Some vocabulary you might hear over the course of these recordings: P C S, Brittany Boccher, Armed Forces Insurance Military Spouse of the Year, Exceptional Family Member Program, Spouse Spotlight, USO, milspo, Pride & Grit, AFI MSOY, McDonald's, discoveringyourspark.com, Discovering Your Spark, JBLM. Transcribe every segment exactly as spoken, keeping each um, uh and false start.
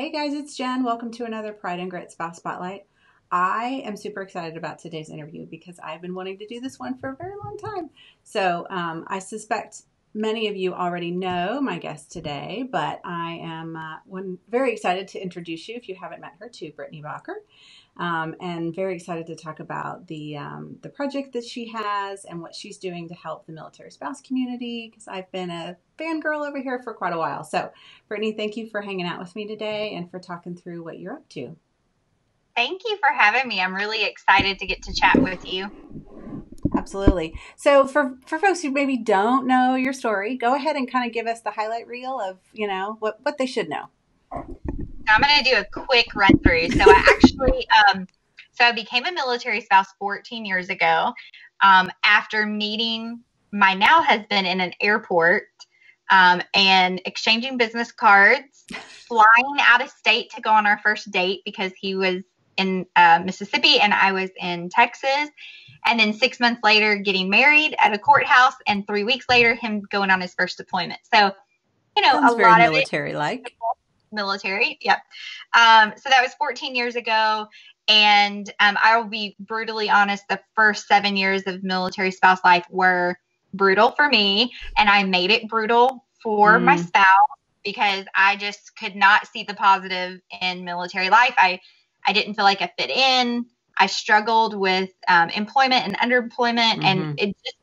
Hey guys, it's Jen. Welcome to another Pride and Grit Spouse Spotlight. I am super excited about today's interview because I've been wanting to do this one for a very long time. So um, I suspect many of you already know my guest today, but I am uh, one, very excited to introduce you, if you haven't met her, to Brittany Boccher, um, and very excited to talk about the, um, the project that she has and what she's doing to help the military spouse community, because I've been a fangirl over here for quite a while. So Brittany, thank you for hanging out with me today and for talking through what you're up to. Thank you for having me. I'm really excited to get to chat with you. Absolutely. So for, for folks who maybe don't know your story, go ahead and kind of give us the highlight reel of, you know, what, what they should know. I'm going to do a quick run through. So I actually, um, so I became a military spouse fourteen years ago um, after meeting my now husband in an airport um, and exchanging business cards, flying out of state to go on our first date because he was in uh, Mississippi and I was in Texas. And then six months later, getting married at a courthouse. And three weeks later, him going on his first deployment. So, you know, sounds a lot of military like military. Yep. Um, so that was fourteen years ago. And um, I will be brutally honest. The first seven years of military spouse life were brutal for me. And I made it brutal for mm. my spouse because I just could not see the positive in military life. I I didn't feel like I fit in. I struggled with um, employment and underemployment, mm-hmm. and it just,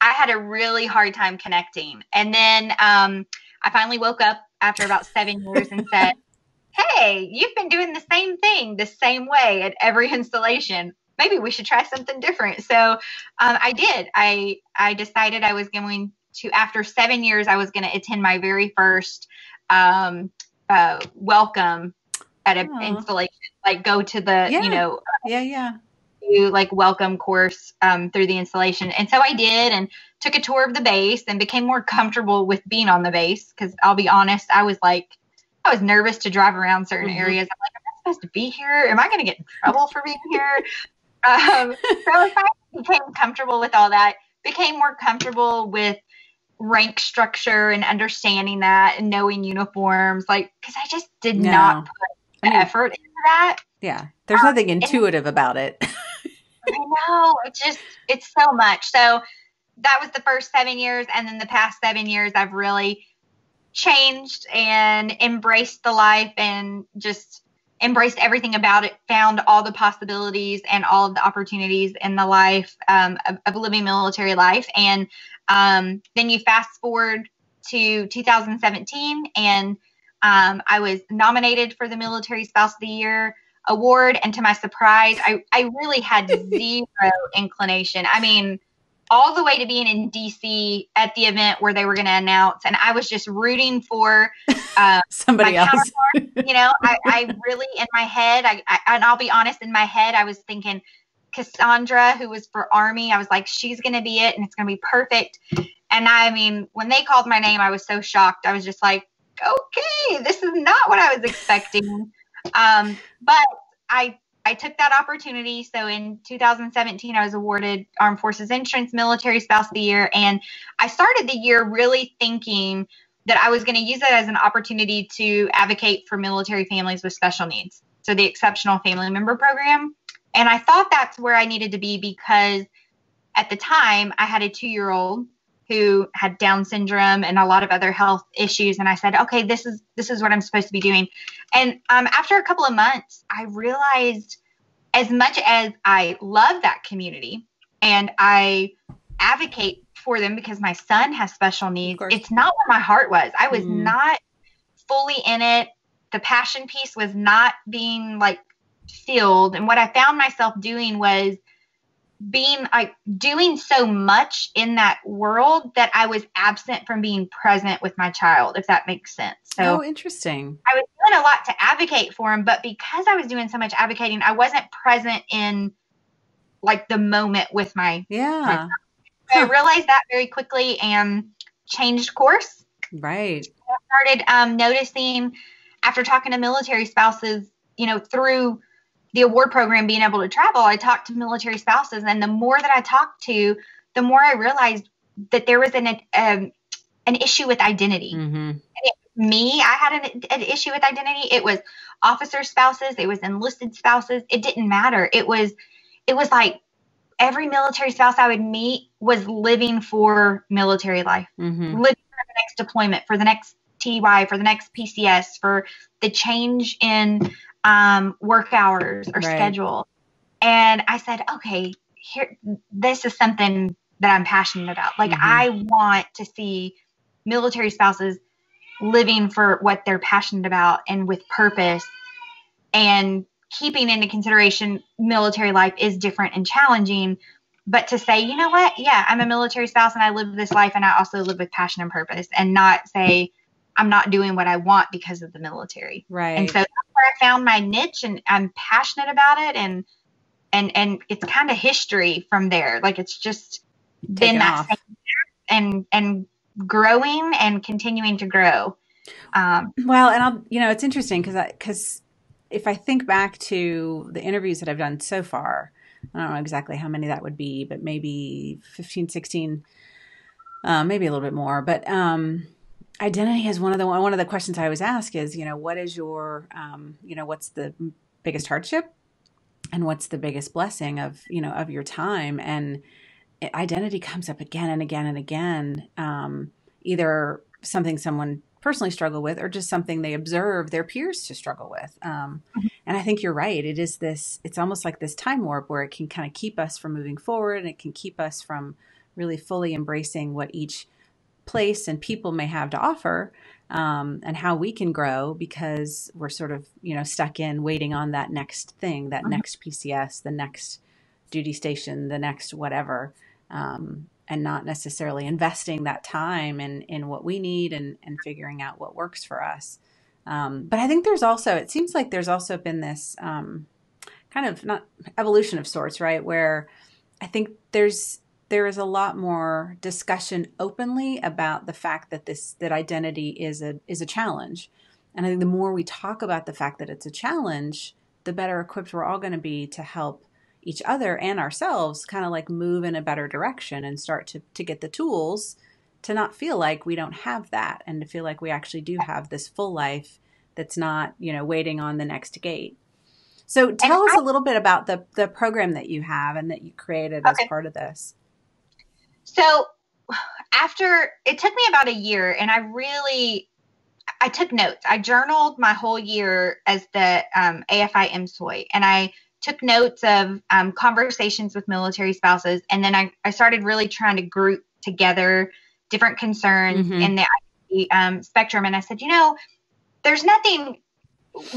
I had a really hard time connecting. And then um, I finally woke up after about seven years and said, hey, you've been doing the same thing the same way at every installation. Maybe we should try something different. So um, I did. I, I decided I was going to, after seven years, I was going to attend my very first um, uh, welcome at an Aww. Installation, like go to the, yeah. you know, yeah, yeah, to, like welcome course um, through the installation. And so I did and took a tour of the base and became more comfortable with being on the base. Cause I'll be honest, I was like, I was nervous to drive around certain mm-hmm. areas. I'm like, am I supposed to be here? Am I going to get in trouble for being here? Um, so I became comfortable with all that, became more comfortable with rank structure and understanding that and knowing uniforms, like, cause I just did no. not put I mean, effort into that. Yeah. There's um, nothing intuitive it, about it. I know. It just, it's so much. So that was the first seven years. And then the past seven years, I've really changed and embraced the life and just embraced everything about it, found all the possibilities and all of the opportunities in the life um, of, of living military life. And um, then you fast forward to two thousand seventeen and Um, I was nominated for the Military Spouse of the Year award, and to my surprise, I, I really had zero inclination. I mean, all the way to being in D C at the event where they were going to announce, and I was just rooting for uh, somebody else. You know, I, I really, in my head, I, I and I'll be honest, in my head, I was thinking Cassandra, who was for Army, I was like, she's going to be it, and it's going to be perfect. And I mean, when they called my name, I was so shocked. I was just like, okay, this is not what I was expecting. Um, but I, I took that opportunity. So in two thousand seventeen, I was awarded Armed Forces Insurance Military Spouse of the Year. And I started the year really thinking that I was going to use it as an opportunity to advocate for military families with special needs. So the Exceptional Family Member Program. And I thought that's where I needed to be because at the time I had a two-year-old who had Down syndrome and a lot of other health issues. And I said, okay, this is, this is what I'm supposed to be doing. And um, after a couple of months, I realized as much as I love that community and I advocate for them because my son has special needs, it's not where my heart was. I was mm. not fully in it. The passion piece was not being like filled. And what I found myself doing was being like doing so much in that world that I was absent from being present with my child, if that makes sense. So oh, interesting. I was doing a lot to advocate for him, but because I was doing so much advocating, I wasn't present in like the moment with my, yeah. my child. So huh. I realized that very quickly and changed course. Right. I started um, noticing after talking to military spouses, you know, through the award program, being able to travel, I talked to military spouses. And the more that I talked to, the more I realized that there was an, um, an issue with identity. Mm-hmm. And it me. I had an, an issue with identity. It was officer spouses. It was enlisted spouses. It didn't matter. It was, it was like every military spouse I would meet was living for military life, mm-hmm. living for the next deployment, for the next T Y, for the next P C S, for the change in um, work hours or right. schedule. And I said, okay, here, this is something that I'm passionate about. Like mm-hmm. I want to see military spouses living for what they're passionate about and with purpose, and keeping into consideration military life is different and challenging, but to say, you know what? Yeah, I'm a military spouse and I live this life and I also live with passion and purpose, and not say I'm not doing what I want because of the military. Right. And so that's where I found my niche, and I'm passionate about it. And, and, and it's kind of history from there. Like it's just been that same and, and growing and continuing to grow. Um, well, and I'll, you know, it's interesting cause I, cause if I think back to the interviews that I've done so far, I don't know exactly how many that would be, but maybe fifteen, sixteen, uh, maybe a little bit more. But um, identity is one of the one of the questions I always ask is, you know, what is your, um, you know, what's the biggest hardship and what's the biggest blessing of, you know, of your time? And identity comes up again and again and again, um, either something someone personally struggle with, or just something they observe their peers to struggle with. Um, mm-hmm. And I think you're right. It is this, it's almost like this time warp where it can kind of keep us from moving forward, and it can keep us from really fully embracing what each place and people may have to offer, um, and how we can grow, because we're sort of, you know, stuck in waiting on that next thing, that mm-hmm. next P C S, the next duty station, the next whatever. Um, and not necessarily investing that time in, in what we need and, and figuring out what works for us. Um, but I think there's also, it seems like there's also been this um, kind of not evolution of sorts, right? Where I think there's, there is a lot more discussion openly about the fact that this, that identity is a, is a challenge. And I think the more we talk about the fact that it's a challenge, the better equipped we're all going to be to help each other and ourselves kind of like move in a better direction and start to, to get the tools to not feel like we don't have that, and to feel like we actually do have this full life that's not, you know, waiting on the next gate. So tell and us I, a little bit about the, the program that you have and that you created okay. as part of this. So after, it took me about a year, and I really, I took notes. I journaled my whole year as the um, A F I M S O I, and I took notes of um, conversations with military spouses. And then I, I started really trying to group together different concerns mm-hmm. in the um, spectrum. And I said, you know, there's nothing,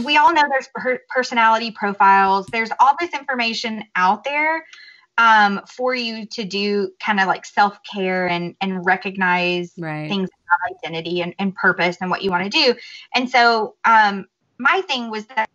we all know there's per- personality profiles. There's all this information out there um, for you to do kind of like self-care and, and recognize right. things about identity and, and purpose and what you want to do. And so um, my thing was that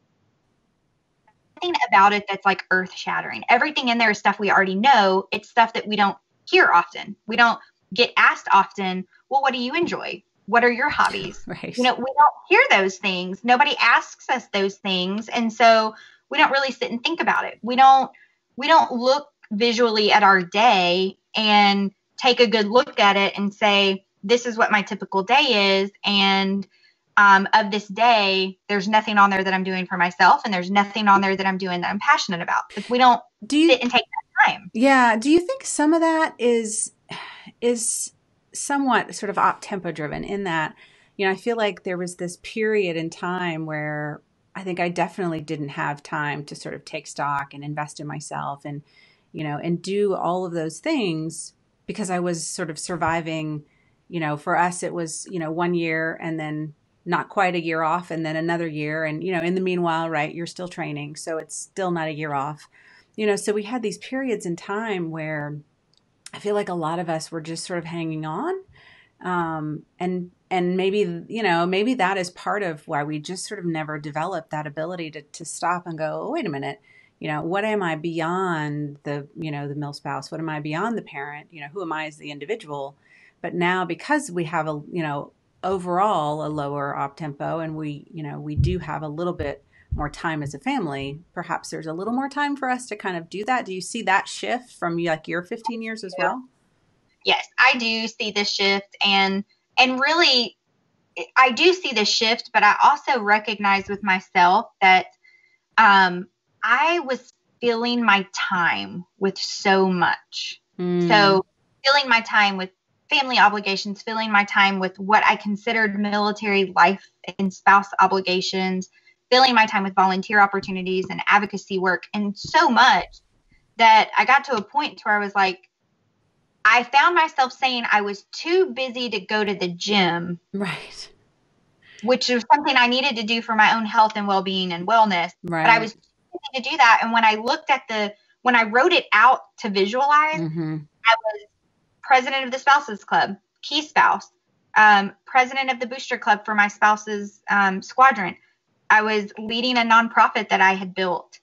about it that's like earth shattering. Everything in there is stuff we already know. It's stuff that we don't hear often. We don't get asked often, well, what do you enjoy? What are your hobbies? Right. You know, we don't hear those things. Nobody asks us those things. And so we don't really sit and think about it. We don't, we don't look visually at our day and take a good look at it and say, this is what my typical day is. And Um, of this day, there's nothing on there that I'm doing for myself, and there's nothing on there that I'm doing that I'm passionate about. If we don't do you, sit and take that time. Yeah. Do you think some of that is is somewhat sort of up-tempo driven, in that, you know, I feel like there was this period in time where I think I definitely didn't have time to sort of take stock and invest in myself and, you know, and do all of those things, because I was sort of surviving, you know, for us, it was, you know, one year and then not quite a year off, and then another year. And, you know, in the meanwhile, right, you're still training. So it's still not a year off, you know? So we had these periods in time where I feel like a lot of us were just sort of hanging on. Um, and, and maybe, you know, maybe that is part of why we just sort of never developed that ability to, to stop and go, oh, wait a minute, you know, what am I beyond the, you know, the mil spouse? What am I beyond the parent? You know, who am I as the individual? But now, because we have a, you know, overall a lower op tempo, and we, you know, we do have a little bit more time as a family, perhaps there's a little more time for us to kind of do that. Do you see that shift from like your fifteen years as well? Yes, I do see this shift. And, and really I do see the shift, but I also recognize with myself that um, I was filling my time with so much. Mm. So filling my time with family obligations, filling my time with what I considered military life and spouse obligations, filling my time with volunteer opportunities and advocacy work, and so much that I got to a point where I was like, I found myself saying I was too busy to go to the gym. Right. Which was something I needed to do for my own health and well-being and wellness. Right. But I was too busy to do that. And when I looked at the, when I wrote it out to visualize, mm-hmm. I was president of the Spouses Club, key spouse, um, president of the Booster Club for my spouse's um, squadron. I was leading a nonprofit that I had built.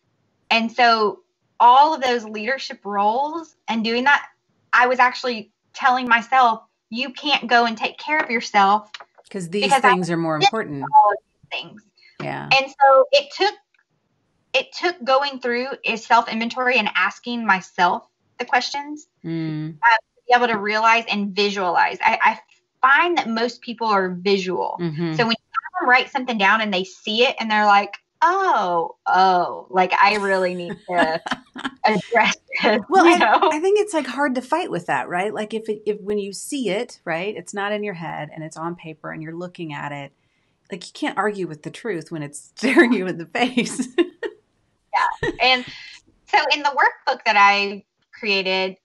And so all of those leadership roles and doing that, I was actually telling myself, you can't go and take care of yourself because these things are more important. All of these things. Yeah. And so it took, it took going through a self inventory and asking myself the questions mm. uh, to be able to realize and visualize. I, I find that most people are visual. Mm-hmm. So when you write something down and they see it and they're like, oh, oh, like I really need to address this. Well, you know? I, I think it's like hard to fight with that, right? Like if, it, if, when you see it, right, it's not in your head and it's on paper and you're looking at it, like you can't argue with the truth when it's staring you in the face. Yeah. And so in the workbook that I created,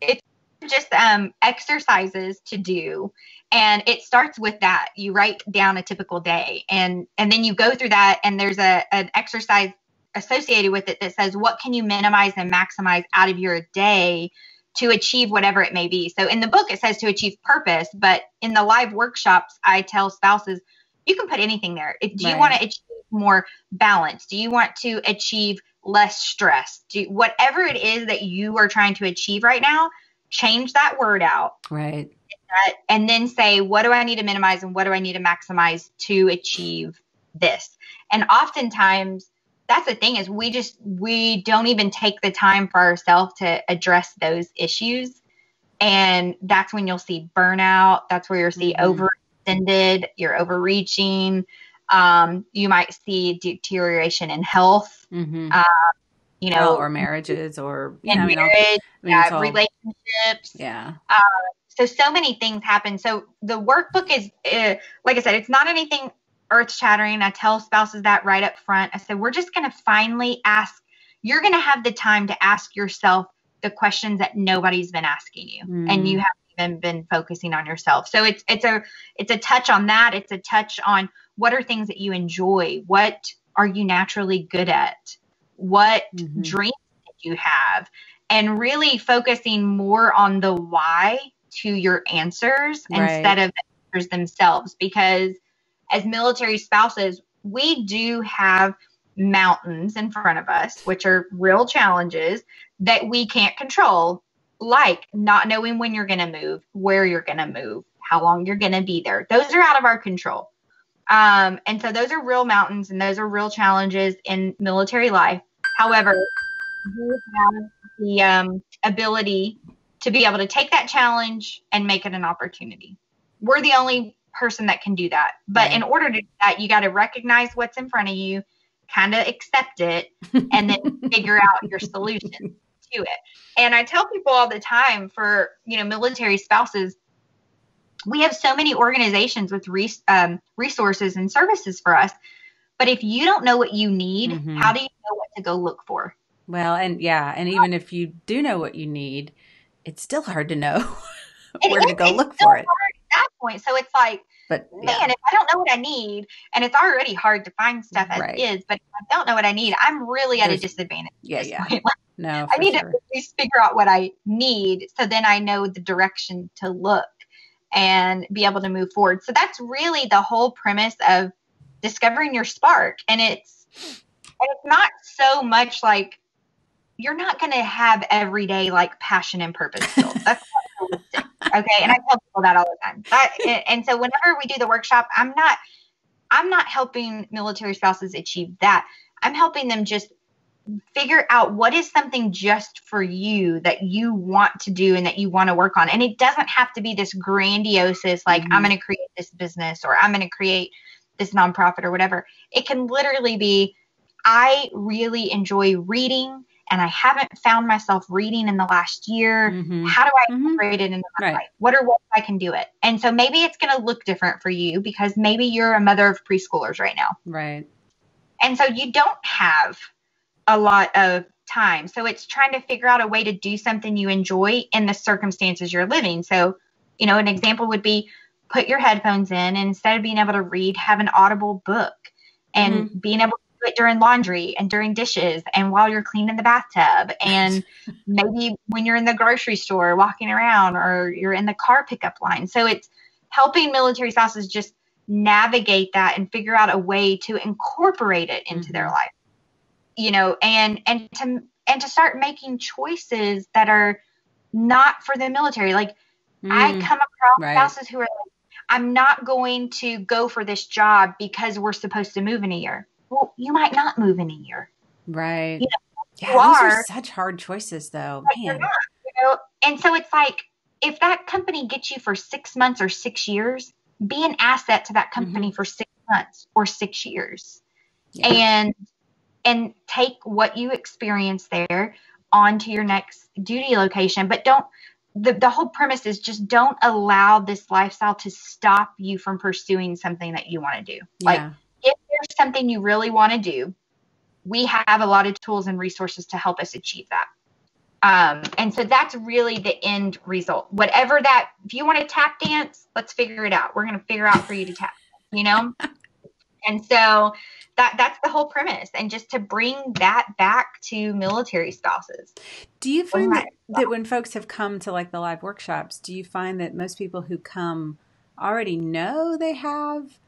it's just um, exercises to do. And it starts with that. You write down a typical day and, and then you go through that and there's a, an exercise associated with it that says, what can you minimize and maximize out of your day to achieve whatever it may be? So in the book, it says to achieve purpose, but in the live workshops, I tell spouses, you can put anything there. If, do right. you want to achieve more balance? Do you want to achieve less stress? Do whatever it is that you are trying to achieve right now, change that word out. Right. And then say, what do I need to minimize and what do I need to maximize to achieve this? And oftentimes that's the thing is we just, we don't even take the time for ourselves to address those issues. And that's when you'll see burnout. That's where you'll see mm-hmm. overextended, you're overreaching. Um, you might see deterioration in health, mm-hmm. um, you know, oh, or marriages or you know, marriage, I mean, yeah, all, relationships. Yeah. Um, So, so many things happen. So the workbook is, uh, like I said, it's not anything earth shattering. I tell spouses that right up front. I said, we're just going to finally ask, you're going to have the time to ask yourself the questions that nobody's been asking you mm. and you haven't even been focusing on yourself. So it's, it's a, it's a touch on that. It's a touch on what are things that you enjoy? What are you naturally good at? What mm-hmm. dreams do you have? And really focusing more on the why to your answers right. instead of answers themselves, because as military spouses, we do have mountains in front of us, which are real challenges that we can't control, like not knowing when you're going to move, where you're going to move, how long you're going to be there. Those are out of our control. Um, and so those are real mountains and those are real challenges in military life. However, you have the um, ability to be able to take that challenge and make it an opportunity. We're the only person that can do that. But in order to do that, you got to recognize what's in front of you, kind of accept it, and then figure out your solution to it. And I tell people all the time for, you know, military spouses, we have so many organizations with res- um, resources and services for us. But if you don't know what you need, mm-hmm. how do you know what to go look for? Well, and yeah, and even if you do know what you need, it's still hard to know where is, to go look for it. At that point, so it's like, but, man, yeah. if I don't know what I need, and it's already hard to find stuff as right. it is, but if I don't know what I need, I'm really at There's, a disadvantage. Yeah, yeah. Like, no, I need sure. to at least figure out what I need, so then I know the direction to look and be able to move forward. So that's really the whole premise of discovering your spark, and it's and it's not so much like. You're not going to have every day like passion and purpose filled. That's not okay. And I tell people that all the time. That, and so whenever we do the workshop, I'm not, I'm not helping military spouses achieve that. I'm helping them just figure out what is something just for you that you want to do and that you want to work on. And it doesn't have to be this grandiose, like mm-hmm. I'm going to create this business or I'm going to create this nonprofit or whatever. It can literally be, I really enjoy reading and I haven't found myself reading in the last year. Mm-hmm. How do I mm-hmm. incorporate it into my right. life? What are ways I can do it? And so maybe it's going to look different for you because maybe you're a mother of preschoolers right now. Right. And so you don't have a lot of time. So it's trying to figure out a way to do something you enjoy in the circumstances you're living. So, you know, an example would be put your headphones in and instead of being able to read, have an Audible book and mm-hmm. being able to do it during laundry and during dishes and while you're cleaning the bathtub and maybe when you're in the grocery store walking around or you're in the car pickup line. So it's helping military spouses just navigate that and figure out a way to incorporate it into mm-hmm. their life. You know, and, and to, and to start making choices that are not for the military. Like mm, I come across right. spouses who are like, I'm not going to go for this job because we're supposed to move in a year. Well, you might not move in a year. Right. You know, yeah, you those are, are such hard choices though. But man. You're not, you know? And so it's like, if that company gets you for six months or six years, be an asset to that company mm-hmm. for six months or six years. Yeah. And, And take what you experience there onto your next duty location. But don't, the, the whole premise is just don't allow this lifestyle to stop you from pursuing something that you want to do. Yeah. Like if there's something you really want to do, we have a lot of tools and resources to help us achieve that. Um, and so that's really the end result. Whatever that, if you want to tap dance, let's figure it out. We're going to figure out for you to tap, you know? And so that that's the whole premise. And just to bring that back to military spouses. Do you find that, that when folks have come to like the live workshops, do you find that most people who come already know they have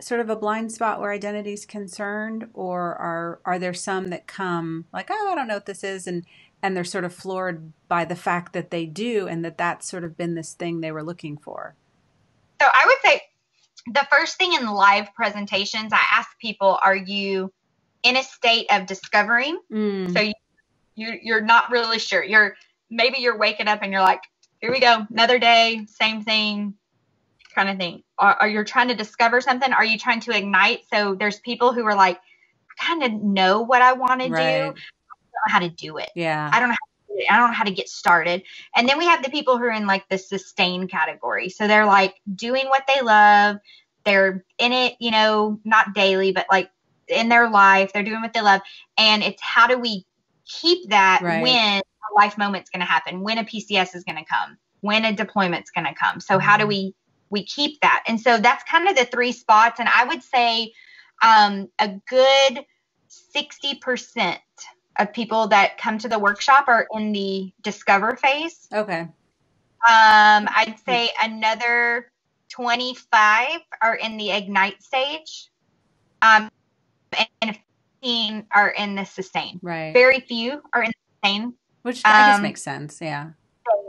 sort of a blind spot where identity is concerned? Or are, are there some that come like, oh, I don't know what this is. And, and they're sort of floored by the fact that they do and that that's sort of been this thing they were looking for? So I would say, the first thing in live presentations, I ask people, are you in a state of discovering? Mm. So you, you're, you're not really sure. You're maybe you're waking up and you're like, here we go. Another day, same thing kind of thing. Or, or you're trying to discover something. Are you trying to ignite? So there's people who are like, I kind of know what I want to right. do. I don't know how to do it. Yeah. I don't know how to do it. I don't know how to get started. And then we have the people who are in like the sustain category. So they're like doing what they love. They're in it, you know, not daily, but like in their life, they're doing what they love. And it's how do we keep that right. when a life moment's going to happen, when a P C S is going to come, when a deployment's going to come. So mm-hmm. how do we, we keep that? And so that's kind of the three spots. And I would say um, a good sixty percent of people that come to the workshop are in the discover phase. Okay. Um, I'd say another twenty-five are in the ignite stage, um, and fifteen are in the sustain. Right. Very few are in the sustain, which I um, guess makes sense. Yeah.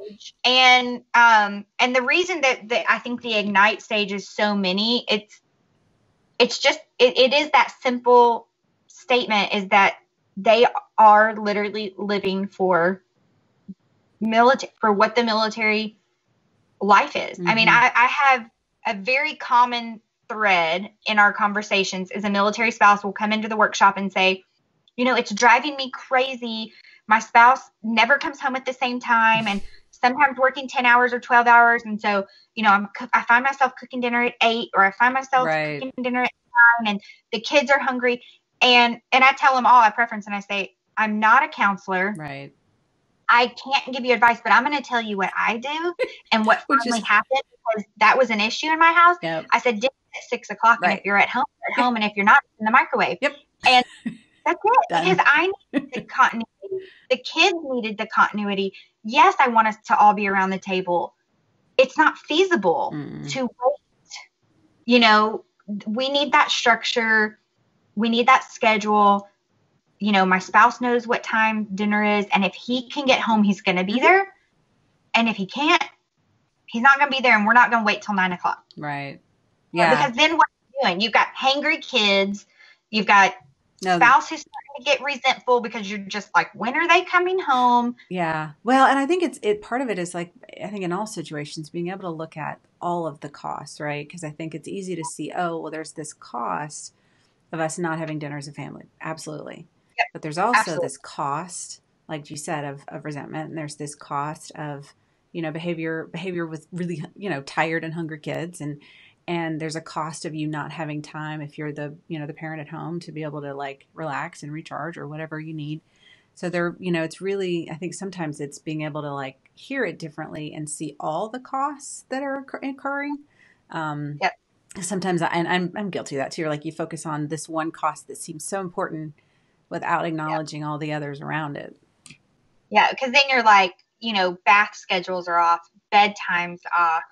Stage. And um, and the reason that the, I think the ignite stage is so many, it's it's just it, it is that simple statement is that they are literally living for military for what the military life is. Mm-hmm. I mean, I, I have a very common thread in our conversations is a military spouse will come into the workshop and say, you know, it's driving me crazy. My spouse never comes home at the same time and sometimes working ten hours or twelve hours. And so, you know, I'm, I find myself cooking dinner at eight or I find myself right. cooking dinner at nine and the kids are hungry. And, and I tell them all I preference and I say, I'm not a counselor. Right. I can't give you advice, but I'm going to tell you what I do and what finally is, happened because that was an issue in my house. Yep. I said, dinner at six o'clock right. and if you're at home, at home, and if you're not, in the microwave. Yep. And that's it. Done. Because I needed the continuity. The kids needed the continuity. Yes, I want us to all be around the table. It's not feasible mm. to wait. You know, we need that structure. We need that schedule. You know, my spouse knows what time dinner is. And if he can get home, he's going to be there. And if he can't, he's not going to be there. And we're not going to wait till nine o'clock. Right. Yeah. Because then what are you doing? You've got hangry kids. You've got no, spouse who's starting to get resentful because you're just like, when are they coming home? Yeah. Well, and I think it's it part of it is like, I think in all situations, being able to look at all of the costs, right? Because I think it's easy to see, oh, well, there's this cost of us not having dinner as a family. Absolutely. Yep. But there's also Absolutely. this cost, like you said, of, of resentment. And there's this cost of, you know, behavior, behavior with really, you know, tired and hungry kids. And, and there's a cost of you not having time if you're the, you know, the parent at home to be able to like relax and recharge or whatever you need. So there, you know, it's really, I think sometimes it's being able to like hear it differently and see all the costs that are occurring. Um, yep. Sometimes I, and I'm, I'm guilty of that too. Like you focus on this one cost that seems so important without acknowledging yep. all the others around it. Yeah. Cause then you're like, you know, bath schedules are off, bedtime's off,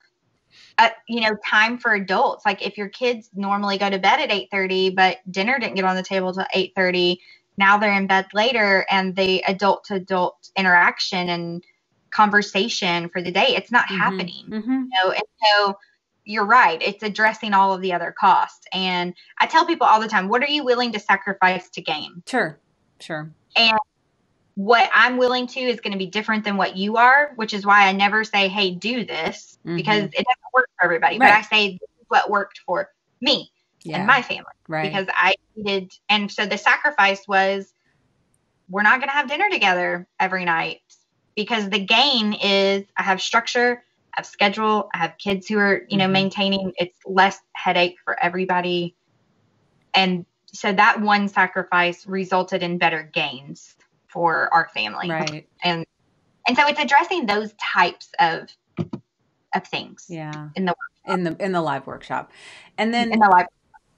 uh, you know, time for adults. Like if your kids normally go to bed at eight thirty, but dinner didn't get on the table till eight thirty, now they're in bed later, and the adult to adult interaction and conversation for the day, it's not mm-hmm. happening. Mm-hmm. You know? And so you're right. It's addressing all of the other costs. And I tell people all the time, what are you willing to sacrifice to gain? Sure. Sure. And what I'm willing to is going to be different than what you are, which is why I never say, hey, do this, mm-hmm. because it doesn't work for everybody. Right. But I say this is what worked for me yeah. and my family right. because I needed. And so the sacrifice was, we're not going to have dinner together every night, because the gain is I have structure, I have schedule, I have kids who are, you know, mm-hmm. maintaining. It's less headache for everybody. And so that one sacrifice resulted in better gains for our family. Right. And, and so it's addressing those types of, of things. Yeah. In the, workshop. in the, in the live workshop. And then, in the live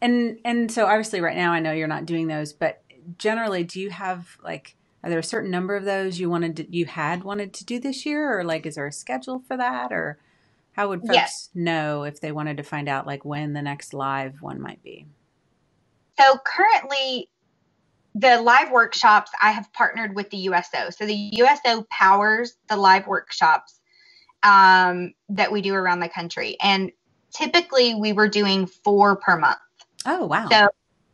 and, and so obviously right now I know you're not doing those, but generally do you have like, are there a certain number of those you wanted to, you had wanted to do this year? Or like, is there a schedule for that? Or how would folks yes. know if they wanted to find out like when the next live one might be? So currently, the live workshops, I have partnered with the U S O. So the U S O powers the live workshops um, that we do around the country. And typically we were doing four per month. Oh, wow. So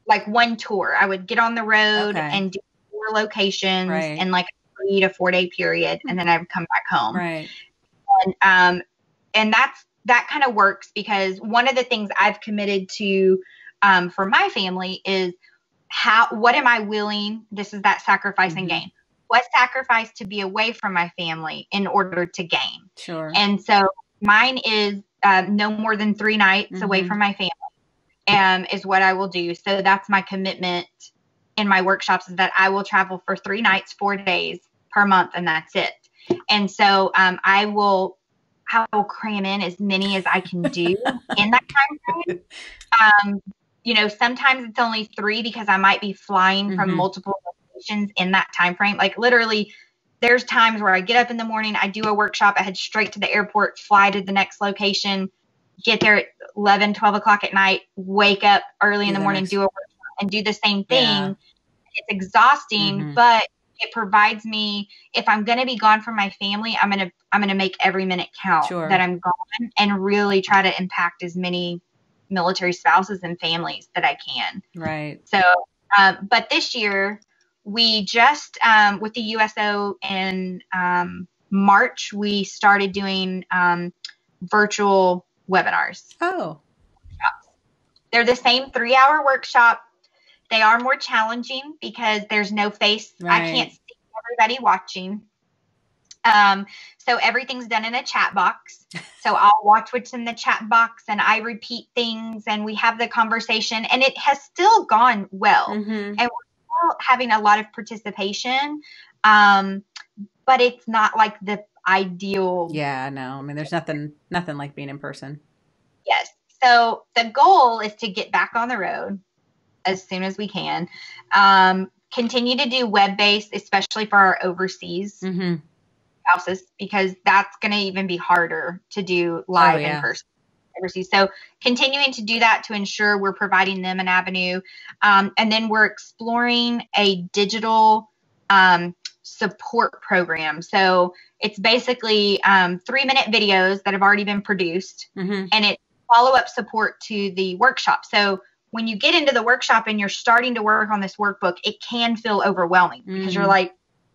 like one tour, I would get on the road okay. and do four locations right. in like a three to four day period. And then I would come back home. Right. And, um, and that's, that kind of works because one of the things I've committed to um, for my family is, how, what am I willing? This is that sacrifice mm-hmm. and gain. What sacrifice to be away from my family in order to gain? Sure. And so mine is um, no more than three nights mm-hmm. away from my family um, is what I will do. So that's my commitment in my workshops, is that I will travel for three nights, four days per month, and that's it. And so um, I will, I will cram in as many as I can do in that time frame. Um, You know, sometimes it's only three because I might be flying from mm-hmm. multiple locations in that time frame. Like literally, there's times where I get up in the morning, I do a workshop, I head straight to the airport, fly to the next location, get there at eleven, twelve o'clock at night, wake up early do in the morning, next. do a workshop, and do the same thing. Yeah. It's exhausting, mm-hmm. but it provides me. If I'm going to be gone from my family, I'm gonna I'm gonna make every minute count sure. that I'm gone, and really try to impact as many military spouses and families that I can. Right. So, um, but this year we just, um, with the U S O in, um, March, we started doing, um, virtual webinars. Oh, they're the same three hour workshop. They are more challenging because there's no face. Right. I can't see everybody watching. Um, so everything's done in a chat box. So I'll watch what's in the chat box, and I repeat things, and we have the conversation, and it has still gone well. Mm-hmm. And we're still having a lot of participation. Um, but it's not like the ideal. Yeah, no. I mean, there's nothing, nothing like being in person. Yes. So the goal is to get back on the road as soon as we can. Um, continue to do web-based, especially for our overseas mm-hmm. spouses, because that's going to even be harder to do live oh, yeah. in person overseas. So continuing to do that to ensure we're providing them an avenue. Um, and then we're exploring a digital um, support program. So it's basically um, three minute videos that have already been produced mm-hmm. and it's follow up support to the workshop. So when you get into the workshop and you're starting to work on this workbook, it can feel overwhelming mm-hmm. because you're like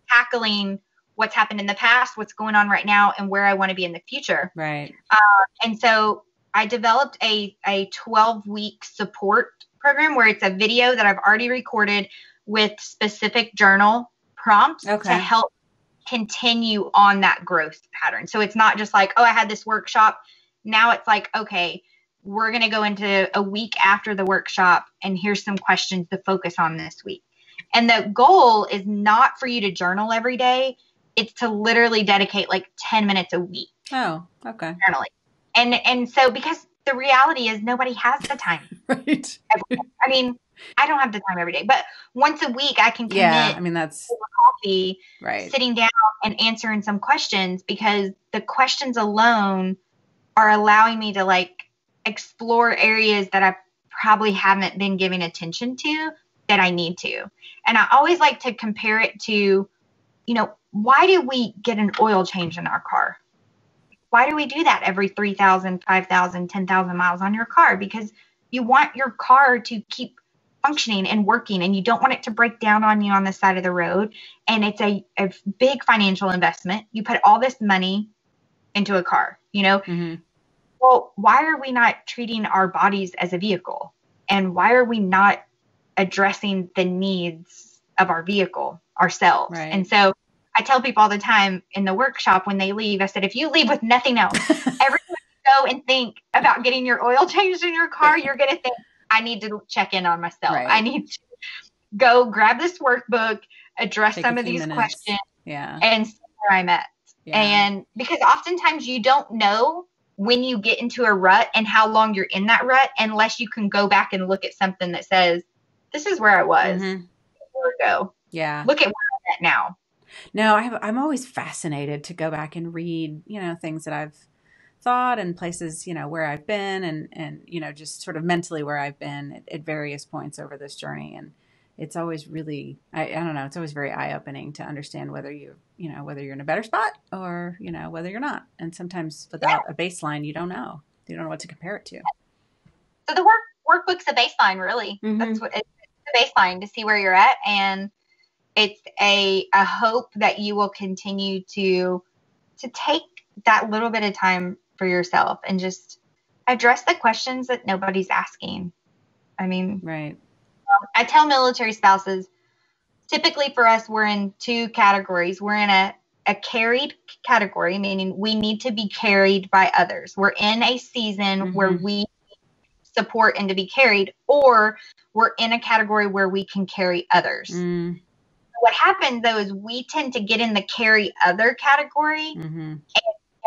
tackling what's happened in the past, what's going on right now, and where I want to be in the future. Right. Uh, and so I developed a, a twelve week support program where it's a video that I've already recorded with specific journal prompts okay. to help continue on that growth pattern. So it's not just like, oh, I had this workshop. Now it's like, okay, we're going to go into a week after the workshop and here's some questions to focus on this week. And the goal is not for you to journal every day. It's to literally dedicate like ten minutes a week. Oh, okay. Journaling. And, and so, because the reality is nobody has the time. Right. I mean, I don't have the time every day, but once a week I can commit yeah, I mean, that's, to coffee, right. sitting down and answering some questions, because the questions alone are allowing me to like explore areas that I probably haven't been giving attention to that I need to. And I always like to compare it to, you know, why do we get an oil change in our car? Why do we do that every three thousand, five thousand, ten thousand miles on your car? Because you want your car to keep functioning and working, and you don't want it to break down on you on the side of the road. And it's a, a big financial investment. You put all this money into a car, you know? Mm-hmm. Well, why are we not treating our bodies as a vehicle? And why are we not addressing the needs of our vehicle ourselves? Right. And so I tell people all the time in the workshop when they leave, I said, if you leave with nothing else, every time you go and think about getting your oil changed in your car, you're going to think, I need to check in on myself. Right. I need to go grab this workbook, address Take some of these minutes. questions yeah. and see where I'm at. Yeah. And because oftentimes you don't know when you get into a rut and how long you're in that rut, unless you can go back and look at something that says, this is where I was mm-hmm. a year ago. Yeah. Look at where I'm at now. No, I have, I'm always fascinated to go back and read, you know, things that I've thought and places, you know, where I've been and, and, you know, just sort of mentally where I've been at, at various points over this journey. And it's always really, I, I don't know, it's always very eye-opening to understand whether you, you know, whether you're in a better spot or, you know, whether you're not. And sometimes without yeah. a baseline, you don't know. You don't know what to compare it to. So the work workbook's a baseline, really. Mm-hmm. That's what it's a baseline to see where you're at. And it's a, a hope that you will continue to, to take that little bit of time for yourself and just address the questions that nobody's asking. I mean, right. I tell military spouses, typically for us, we're in two categories. We're in a, a carried category, meaning we need to be carried by others. We're in a season mm-hmm. where we support and to be carried, or we're in a category where we can carry others. Mm. What happens though is we tend to get in the carry other category mm-hmm. and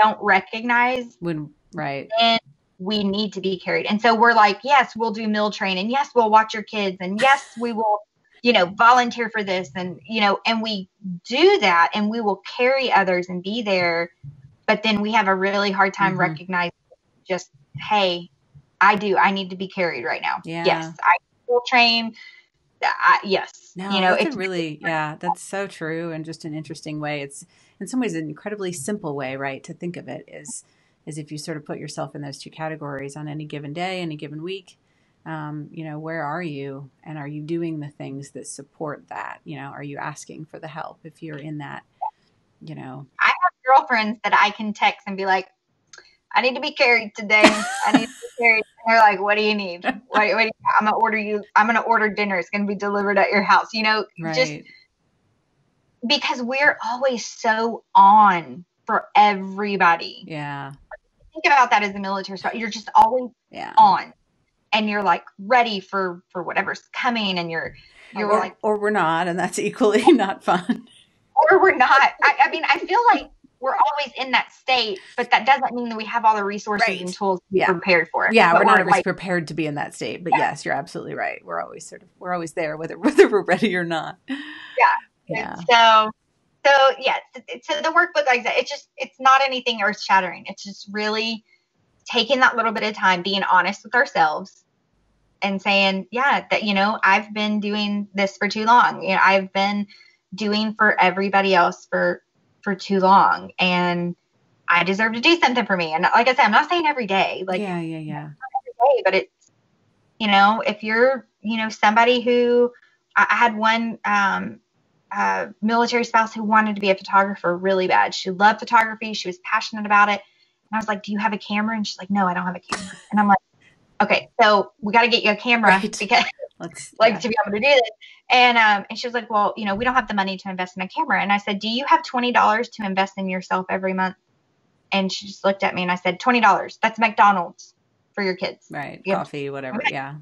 don't recognize when right and we need to be carried. And so we're like, yes, we'll do meal train, and yes, we'll watch your kids, and yes, we will, you know, volunteer for this, and you know, and we do that and we will carry others and be there, but then we have a really hard time mm-hmm. recognizing just, hey, I do, I need to be carried right now. Yeah. Yes, I will train. I, yes. No, you know, it's a really, yeah, that's so true. And just an interesting way. It's in some ways an incredibly simple way, right, to think of it is, is if you sort of put yourself in those two categories on any given day, any given week, um, you know, where are you, and are you doing the things that support that? You know, are you asking for the help if you're in that, you know? I have girlfriends that I can text and be like, I need to be carried today. I need to be carried. And they're like, what do you need? What, what do you need? I'm going to order you. I'm going to order dinner. It's going to be delivered at your house. You know, right. just because we're always so on for everybody. Yeah. Think about that as a military spouse. You're just always yeah. on, and you're like ready for, for whatever's coming. And you're, you're or, like, or we're not. And that's equally not fun. Or we're not. I, I mean, I feel like we're always in that state, but that doesn't mean that we have all the resources right. and tools to be yeah. prepared for it. Yeah, we're, we're not always like, prepared to be in that state. But yeah. yes, you're absolutely right. We're always sort of we're always there, whether whether we're ready or not. Yeah. Yeah. So so yeah. So the workbook, like I said, it's just it's not anything earth shattering. It's just really taking that little bit of time, being honest with ourselves, and saying, yeah, that you know, I've been doing this for too long. You know, I've been doing for everybody else for. for too long, and I deserve to do something for me. And like I said, I'm not saying every day, like yeah, yeah, yeah, not every day, but it's You know, if you're, you know, somebody who, I had one um, uh, military spouse who wanted to be a photographer really bad. She loved photography. She was passionate about it. And I was like, do you have a camera? And she's like, no, I don't have a camera. And I'm like, okay, so we got to get you a camera, right? Because Let's, like yeah. to be able to do this. And, um, and she was like, well, you know, we don't have the money to invest in a camera. And I said, do you have twenty dollars to invest in yourself every month? And she just looked at me and I said, twenty dollars, that's McDonald's for your kids. Right. You coffee, know? Whatever. Okay. Yeah.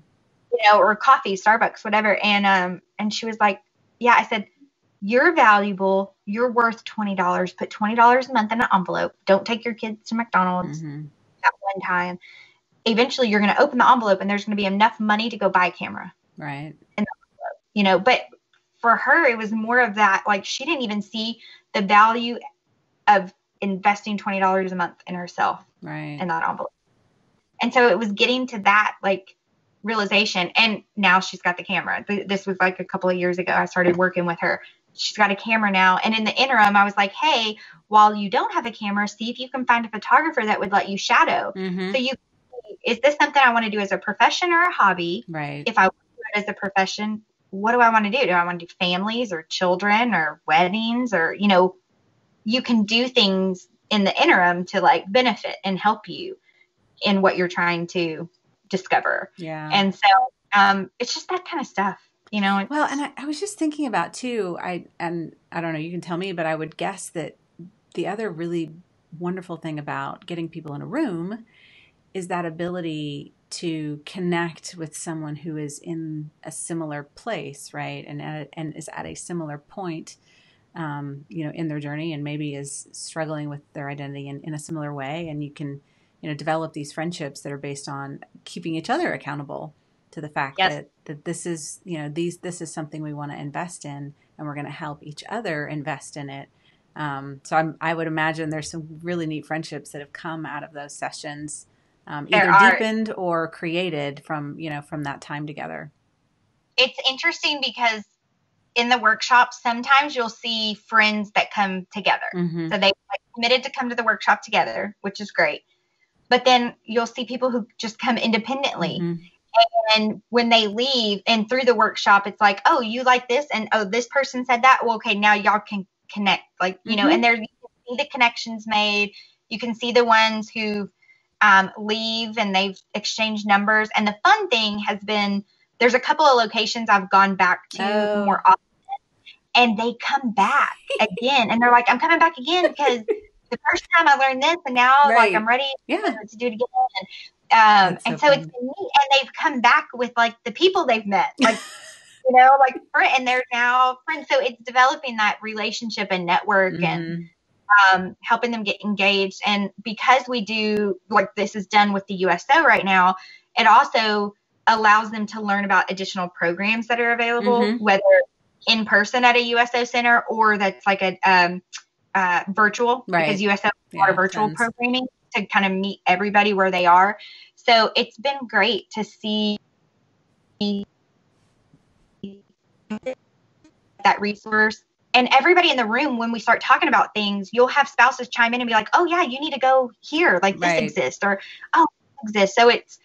You know, or coffee, Starbucks, whatever. And, um, and she was like, yeah, I said, you're valuable. You're worth twenty dollars, put twenty dollars a month in an envelope. Don't take your kids to McDonald's mm-hmm. at one time. Eventually you're going to open the envelope and there's going to be enough money to go buy a camera. Right. And, you know, but for her, it was more of that, like, she didn't even see the value of investing twenty dollars a month in herself. Right. In that envelope. And so it was getting to that, like, realization. And now she's got the camera. This was like a couple of years ago. I started working with her. She's got a camera now. And in the interim, I was like, hey, while you don't have a camera, see if you can find a photographer that would let you shadow. Mm-hmm. So you, is this something I want to do as a profession or a hobby? Right. If I as a profession, what do I want to do? Do I want to do families or children or weddings? Or, you know, you can do things in the interim to, like, benefit and help you in what you're trying to discover. Yeah. And so um, it's just that kind of stuff, you know. Well, and I, I was just thinking about too, I, and I don't know, you can tell me, but I would guess that the other really wonderful thing about getting people in a room is that ability to connect with someone who is in a similar place, right? And at, and is at a similar point, um, you know, in their journey, and maybe is struggling with their identity in, in a similar way. And you can, you know, develop these friendships that are based on keeping each other accountable to the fact yes. that, that this is, you know, these this is something we want to invest in, and we're going to help each other invest in it. Um, so I'm, I would imagine there's some really neat friendships that have come out of those sessions. Um, either deepened or created from, you know, from that time together. It's interesting because in the workshops, sometimes you'll see friends that come together. Mm-hmm. So they like, committed to come to the workshop together, which is great. But then you'll see people who just come independently. Mm-hmm. And when they leave and through the workshop, it's like, oh, you like this? And, oh, this person said that. Well, okay, now y'all can connect. Like, you mm-hmm. know, and there you can see the connections made. You can see the ones who Um, leave and they've exchanged numbers. And the fun thing has been, there's a couple of locations I've gone back to oh. more often, and they come back again. And they're like, I'm coming back again because the first time I learned this, and now right. like I'm ready yeah. to do it again. Um, and so, so it's neat. And they've come back with, like, the people they've met, like, you know, like, and they're now friends. So it's developing that relationship and network mm-hmm. and Um, helping them get engaged. And because we do, like, this is done with the U S O right now, it also allows them to learn about additional programs that are available, mm-hmm. whether in person at a U S O center or that's like a um, uh, virtual, right. because U S O yeah, are virtual sense. Programming to kind of meet everybody where they are. So it's been great to see that resource. And everybody in the room, when we start talking about things, you'll have spouses chime in and be like, oh, yeah, you need to go here. Like, this right. exists, or, oh, this exists. So it's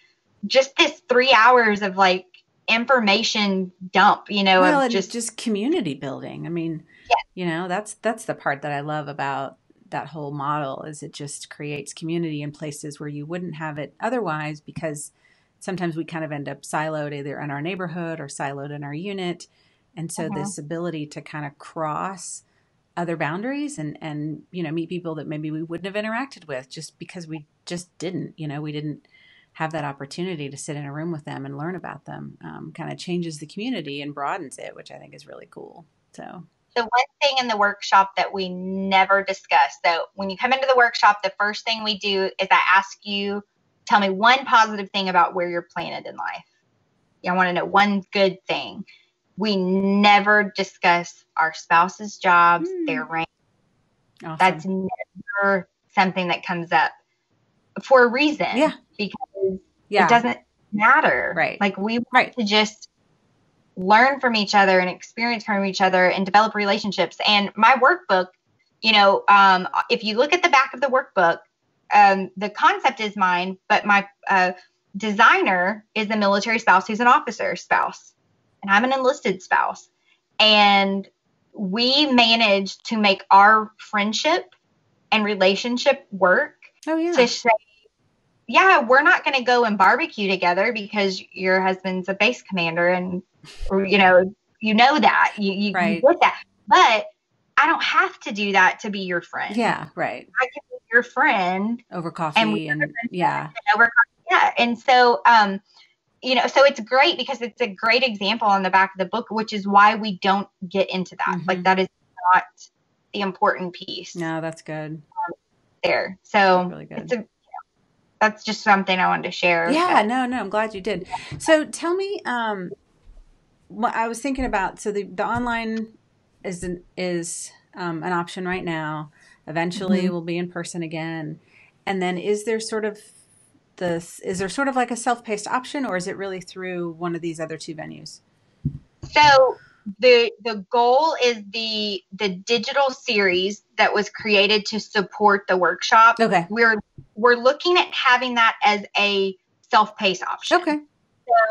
just this three hours of, like, information dump, you know. Well, and just, just community building. I mean, yeah. you know, that's that's the part that I love about that whole model, is it just creates community in places where you wouldn't have it otherwise, because sometimes we kind of end up siloed either in our neighborhood or siloed in our unit. And so uh-huh. this ability to kind of cross other boundaries and, and, you know, meet people that maybe we wouldn't have interacted with just because we just didn't, you know, we didn't have that opportunity to sit in a room with them and learn about them, um, kind of changes the community and broadens it, which I think is really cool. So the one thing in the workshop that we never discuss. So when you come into the workshop, the first thing we do is I ask you, tell me one positive thing about where you're planted in life. I want to know one good thing. We never discuss our spouse's jobs, mm. their rank. Awesome. That's never something that comes up for a reason. Yeah. Because yeah. it doesn't matter. Right. Like, we want right. to just learn from each other and experience from each other and develop relationships. And my workbook, you know, um, if you look at the back of the workbook, um, the concept is mine, but my uh, designer is the military spouse who's an officer spouse, and I'm an enlisted spouse. And we managed to make our friendship and relationship work. Oh, yeah. To say, yeah, we're not going to go and barbecue together because your husband's a base commander and, you know, you know that. You, you right. get that. But I don't have to do that to be your friend. Yeah, right. I can be your friend. Over coffee. And, and, and yeah. And over coffee. Yeah. And so, um, you know, so it's great because it's a great example on the back of the book, which is why we don't get into that. Mm-hmm. Like that is not the important piece. No, that's good. Um, there. So that's really good. It's a, that's just something I wanted to share. Yeah, but. no, no, I'm glad you did. So tell me, um, what I was thinking about, so the, the online is an, is um, an option right now. Eventually mm-hmm. we'll be in person again. And then is there sort of this, is there sort of like a self-paced option, or is it really through one of these other two venues? So the, the goal is the, the digital series that was created to support the workshop. Okay. We're, we're looking at having that as a self-paced option. Okay.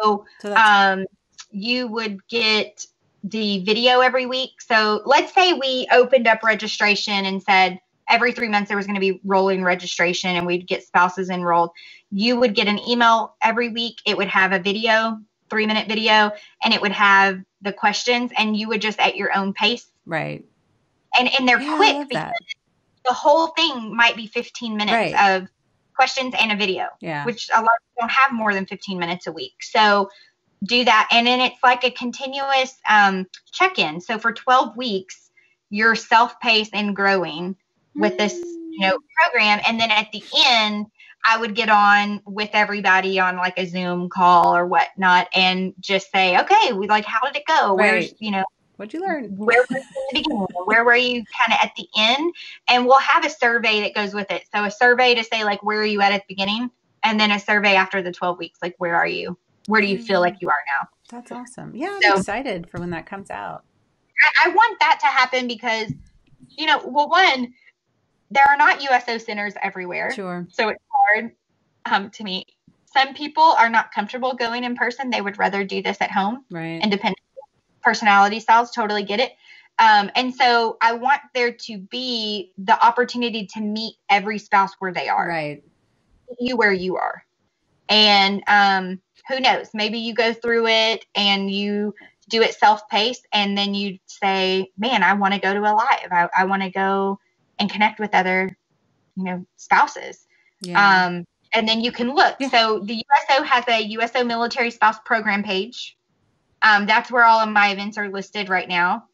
So, so um, you would get the video every week. So let's say we opened up registration and said every three months there was going to be rolling registration and we'd get spouses enrolled. You would get an email every week. It would have a video, three minute video, and it would have the questions, and you would just at your own pace. Right. And, and they're yeah, quick because the whole thing might be fifteen minutes right. of questions and a video, yeah. which a lot of people don't have more than fifteen minutes a week. So do that. And then it's like a continuous um, check-in. So for twelve weeks, you're self-paced and growing with this, you know, program. And then at the end, I would get on with everybody on like a Zoom call or whatnot and just say, okay, we like, how did it go? Right. Where's, you know, what'd you learn? Where were you in the beginning? Where were you kind of at the end? And we'll have a survey that goes with it. So a survey to say like, where are you at at the beginning? And then a survey after the twelve weeks, like, where are you? Where do you feel like you are now? That's awesome. Yeah. So, I'm excited for when that comes out. I, I want that to happen because, you know, well, one, there are not U S O centers everywhere. Sure. So it's hard um, to meet. Some people are not comfortable going in person. They would rather do this at home. Right. Independent. Personality styles, totally get it. Um, and so I want there to be the opportunity to meet every spouse where they are. Right. You where you are. And um, who knows, maybe you go through it and you do it self-paced, and then you say, man, I want to go to a live. I, I want to go and connect with other, you know, spouses. Yeah. Um, and then you can look. Yeah. So the U S O has a U S O Military Spouse Program page. Um, that's where all of my events are listed right now.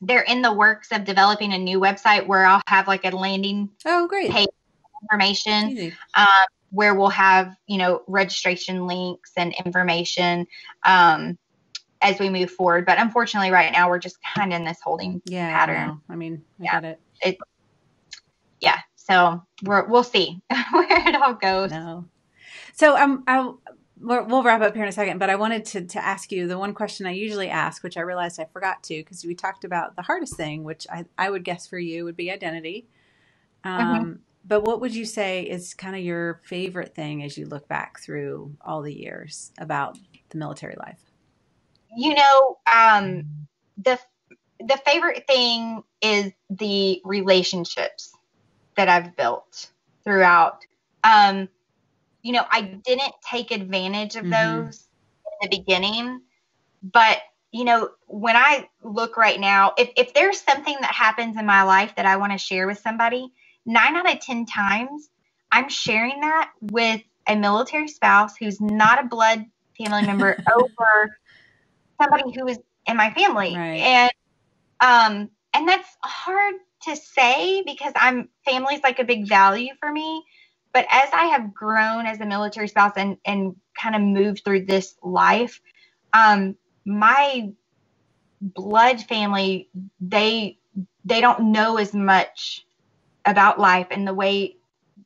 They're in the works of developing a new website where I'll have like a landing oh, great. page information um, where we'll have, you know, registration links and information um, as we move forward. But unfortunately right now we're just kind of in this holding yeah, pattern. I, I mean, I yeah. get it. it. Yeah. So we're, we'll see where it all goes. No. So um, I We'll wrap up here in a second, but I wanted to, to ask you the one question I usually ask, which I realized I forgot to, because we talked about the hardest thing, which I, I would guess for you would be identity. Um, mm-hmm. But what would you say is kind of your favorite thing as you look back through all the years about the military life? You know, um, the, the favorite thing is the relationships that I've built throughout. Um, You know, I didn't take advantage of mm-hmm. those in the beginning, but, you know, when I look right now, if, if there's something that happens in my life that I want to share with somebody, nine out of ten times, I'm sharing that with a military spouse who's not a blood family member over somebody who is in my family. Right. And, um, and that's hard to say because I'm family's like a big value for me. But as I have grown as a military spouse and, and kind of moved through this life, um, my blood family, they they don't know as much about life and the way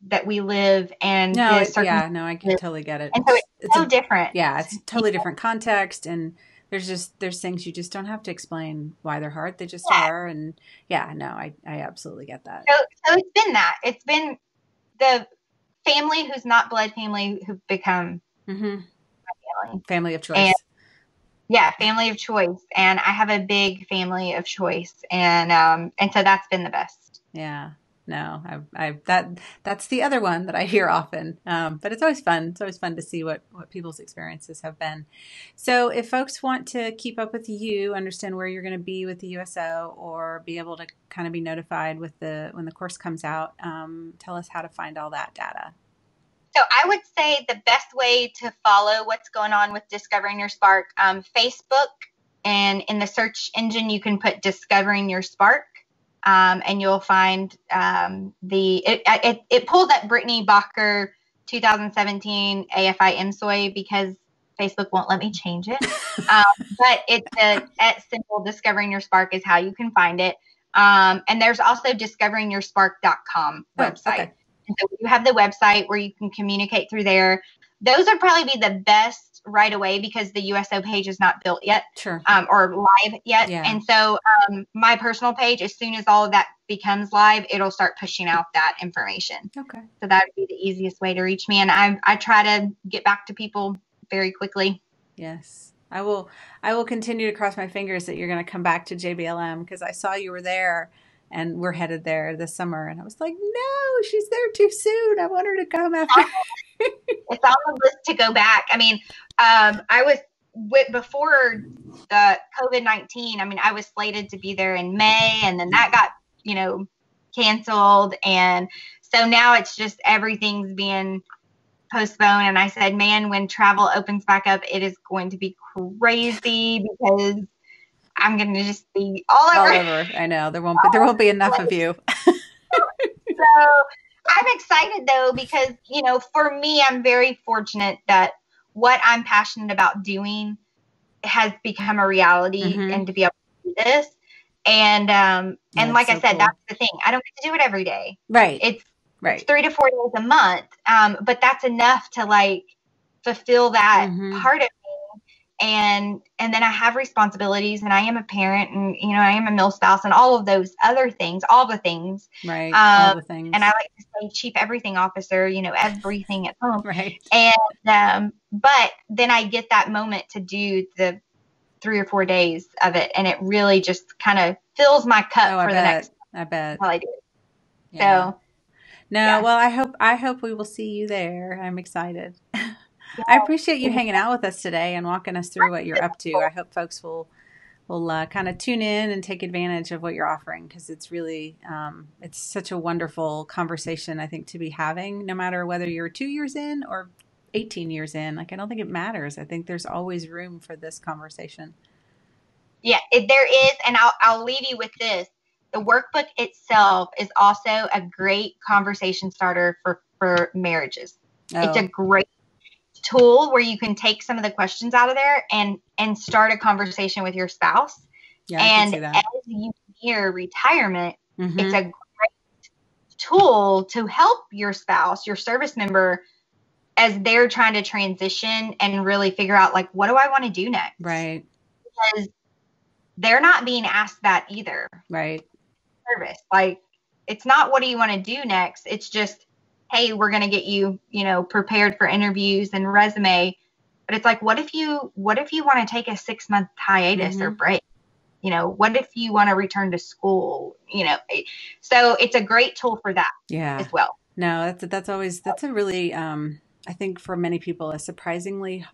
that we live. And no, it, yeah, no, I can totally get it. And so it's, it's so a, different. Yeah, it's a totally different context. And there's just there's things you just don't have to explain why they're hard. They just yeah. are. And yeah, no, I, I absolutely get that. So, so it's been that. It's been the family who's not blood family who've become Mm-hmm. My family. Family of choice. And, yeah, family of choice. And I have a big family of choice. And um, and so that's been the best. Yeah. No, I, I, that, that's the other one that I hear often. Um, but it's always fun. It's always fun to see what, what people's experiences have been. So if folks want to keep up with you, understand where you're going to be with the U S O, or be able to kind of be notified with the, when the course comes out, um, tell us how to find all that data. So I would say the best way to follow what's going on with Discovering Your Spark, um, Facebook, and in the search engine, you can put Discovering Your Spark. Um, and you'll find um, the it, it it pulls up Brittany Boccher twenty seventeen A F I M S O I because Facebook won't let me change it. um, but it's the at symbol Discovering Your Spark is how you can find it. Um, and there's also discovering your spark dot com website. Oh, okay. And so you have the website where you can communicate through there. Those would probably be the best right away because the U S O page is not built yet, sure. um, or live yet. Yeah. And so um, my personal page, as soon as all of that becomes live, it'll start pushing out that information. Okay. So that would be the easiest way to reach me. And I, I try to get back to people very quickly. Yes. I will, I will continue to cross my fingers that you're going to come back to J B L M because I saw you were there. And we're headed there this summer. And I was like, no, she's there too soon. I want her to come after. It's on the list to go back. I mean, um, I was with, before the COVID nineteen, I mean, I was slated to be there in May, and then that got, you know, canceled. And so now it's just everything's being postponed. And I said, man, when travel opens back up, it is going to be crazy because I'm going to just be all over. All over. I know there won't be, there won't be enough of you. So I'm excited though, because, you know, for me, I'm very fortunate that what I'm passionate about doing has become a reality, mm-hmm. and to be able to do this. And, um, and that's like so I said, cool. That's the thing. I don't get to do it every day. Right. It's right. It's three to four days a month. Um, but that's enough to like fulfill that mm-hmm. part of And, and then I have responsibilities, and I am a parent, and, you know, I am a mill spouse, and all of those other things, all the things. Right. Um, all the things. And I like to say chief everything officer, you know, everything at home. Right. And, um, but then I get that moment to do the three or four days of it. And it really just kind of fills my cup oh, for I the bet. next. I bet. While I do it. Yeah. So. No, yeah. Well, I hope, I hope we will see you there. I'm excited. I appreciate you hanging out with us today and walking us through what you're up to. I hope folks will will uh, kind of tune in and take advantage of what you're offering, because it's really, um, it's such a wonderful conversation, I think, to be having, no matter whether you're two years in or eighteen years in. Like, I don't think it matters. I think there's always room for this conversation. Yeah, it, there is. And I'll, I'll leave you with this. The workbook itself is also a great conversation starter for, for marriages. Oh. It's a great tool where you can take some of the questions out of there and and start a conversation with your spouse. Yeah, and as you near retirement, mm-hmm. it's a great tool to help your spouse, your service member, as they're trying to transition and really figure out, like, what do I want to do next? Right. Because they're not being asked that either. Right. Service. Like, it's not what do you want to do next? It's just, hey, we're going to get you, you know, prepared for interviews and resume. But it's like, what if you, what if you want to take a six month hiatus, mm-hmm. or break, you know, what if you want to return to school, you know? So it's a great tool for that yeah. as well. No, that's, that's always, that's a really, um, I think for many people, a surprisingly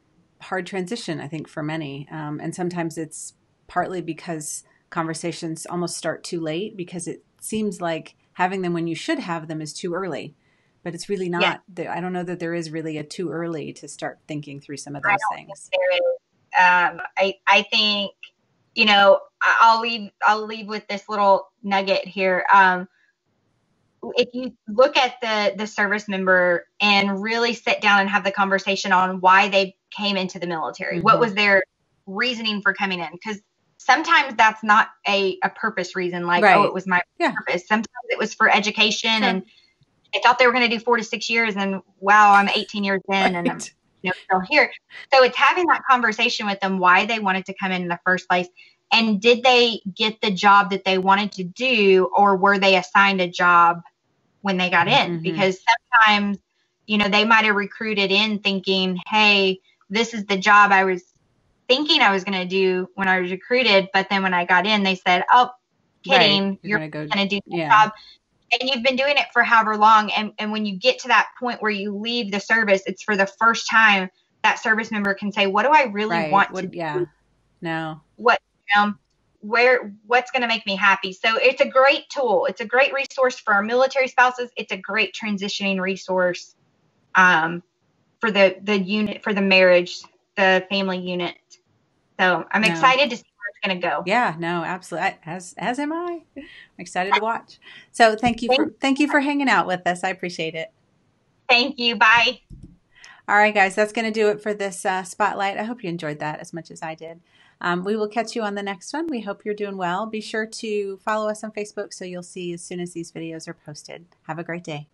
hard transition, I think for many. Um, and sometimes it's partly because conversations almost start too late, because it seems like having them when you should have them is too early. But it's really not. Yeah. I don't know that there is really a too early to start thinking through some of those I don't things. Think there is. Um, I I think, you know, I'll leave I'll leave with this little nugget here. Um, if you look at the the service member and really sit down and have the conversation on why they came into the military, mm-hmm. what was their reasoning for coming in? Because sometimes that's not a a purpose reason. Like, right. oh, it was my yeah. purpose. Sometimes it was for education sure. and. I thought they were going to do four to six years and wow, I'm eighteen years in right. and I'm you know, still here. So it's having that conversation with them, why they wanted to come in in the first place. And did they get the job that they wanted to do, or were they assigned a job when they got in? Mm-hmm. Because sometimes, You know, they might have recruited in thinking, hey, this is the job I was thinking I was going to do when I was recruited. But then when I got in, they said, oh, kidding, right. you're, you're going to go, do the yeah. job. And you've been doing it for however long. And, and when you get to that point where you leave the service, it's for the first time that service member can say, what do I really right. want what, to yeah. do? No. What, you know, where, what's going to make me happy? So it's a great tool. It's a great resource for our military spouses. It's a great transitioning resource um, for the, the unit, for the marriage, the family unit. So I'm no. excited to see where it's going to go. Yeah, no, absolutely. I, as, as am I. I'm excited to watch. So thank you. Thank, for, thank you for hanging out with us. I appreciate it. Thank you. Bye. All right, guys, that's going to do it for this uh, spotlight. I hope you enjoyed that as much as I did. Um, we will catch you on the next one. We hope you're doing well. Be sure to follow us on Facebook so you'll see as soon as these videos are posted. Have a great day.